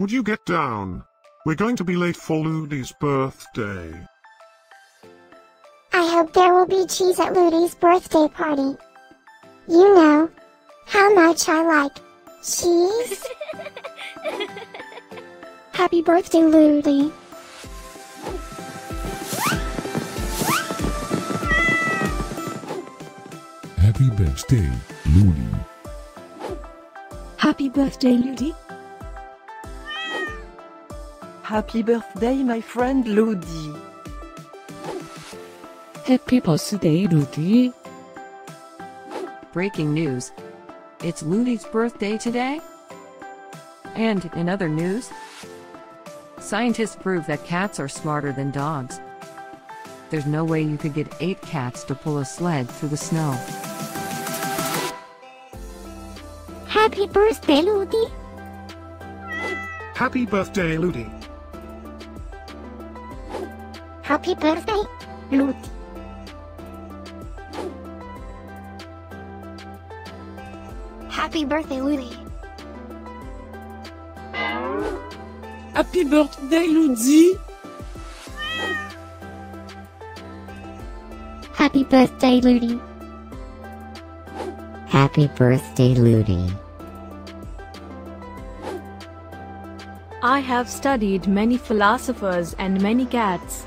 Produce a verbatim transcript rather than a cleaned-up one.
Would you get down? We're going to be late for Ludy's birthday. I hope there will be cheese at Ludy's birthday party. You know how much I like cheese. Happy birthday, Ludy. Happy birthday, Ludy. Happy birthday, Ludy. Happy birthday, my friend Ludy. Happy birthday, Ludy. Breaking news. It's Ludy's birthday today. And in other news, scientists prove that cats are smarter than dogs. There's no way you could get eight cats to pull a sled through the snow. Happy birthday, Ludy. Happy birthday, Ludy. Happy birthday, Ludy. Happy birthday, Ludy. Happy birthday, Ludy. Happy birthday, Ludy. Happy birthday, Ludy. I have studied many philosophers and many cats.